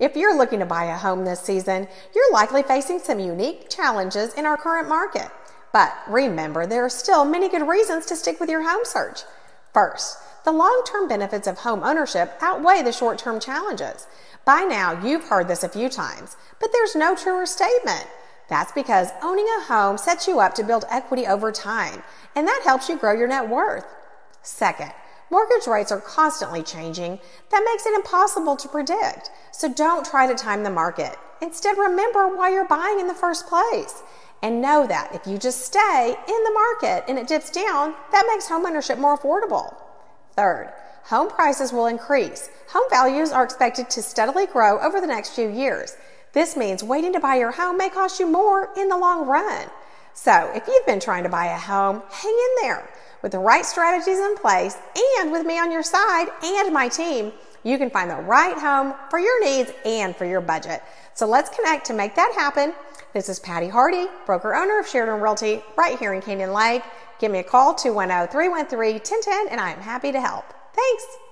If you're looking to buy a home this season, you're likely facing some unique challenges in our current market. But remember, there are still many good reasons to stick with your home search. First, the long-term benefits of home ownership outweigh the short-term challenges. By now, you've heard this a few times, but there's no truer statement. That's because owning a home sets you up to build equity over time, and that helps you grow your net worth. Second, mortgage rates are constantly changing. That makes it impossible to predict, so don't try to time the market. Instead, remember why you're buying in the first place. And know that if you just stay in the market and it dips down, that makes homeownership more affordable. Third, home prices will increase. Home values are expected to steadily grow over the next few years. This means waiting to buy your home may cost you more in the long run. So if you've been trying to buy a home, hang in there. With the right strategies in place and with me on your side and my team, you can find the right home for your needs and for your budget. So let's connect to make that happen. This is Patty Hardy, broker-owner of Sheridan Realty, right here in Canyon Lake. Give me a call, 210-313-1010, and I am happy to help. Thanks.